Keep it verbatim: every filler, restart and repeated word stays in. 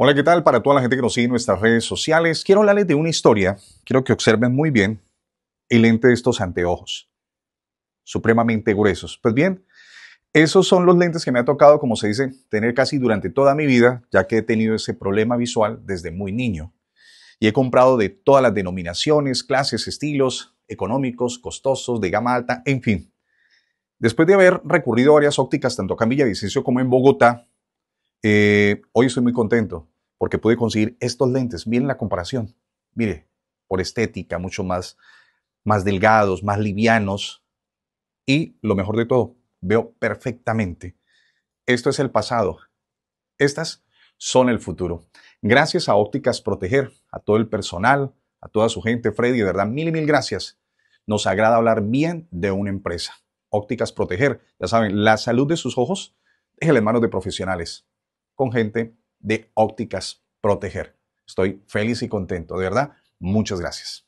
Hola, ¿qué tal? Para toda la gente que nos sigue en nuestras redes sociales, quiero hablarles de una historia. Quiero que observen muy bien el lente de estos anteojos, supremamente gruesos. Pues bien, esos son los lentes que me ha tocado, como se dice, tener casi durante toda mi vida, ya que he tenido ese problema visual desde muy niño. Y he comprado de todas las denominaciones, clases, estilos, económicos, costosos, de gama alta, en fin. Después de haber recurrido a varias ópticas, tanto acá en Villavicencio como en Bogotá, Eh, hoy estoy muy contento porque pude conseguir estos lentes. Miren la comparación, mire, por estética, mucho más, más delgados, más livianos, y lo mejor de todo, veo perfectamente. Esto es el pasado, estas son el futuro. Gracias a Ópticas Proteger, a todo el personal, a toda su gente. Freddy, de verdad, mil y mil gracias. Nos agrada hablar bien de una empresa. Ópticas Proteger, ya saben, la salud de sus ojos es en manos de profesionales, con gente de Ópticas Proteger. Estoy feliz y contento, de verdad. Muchas gracias.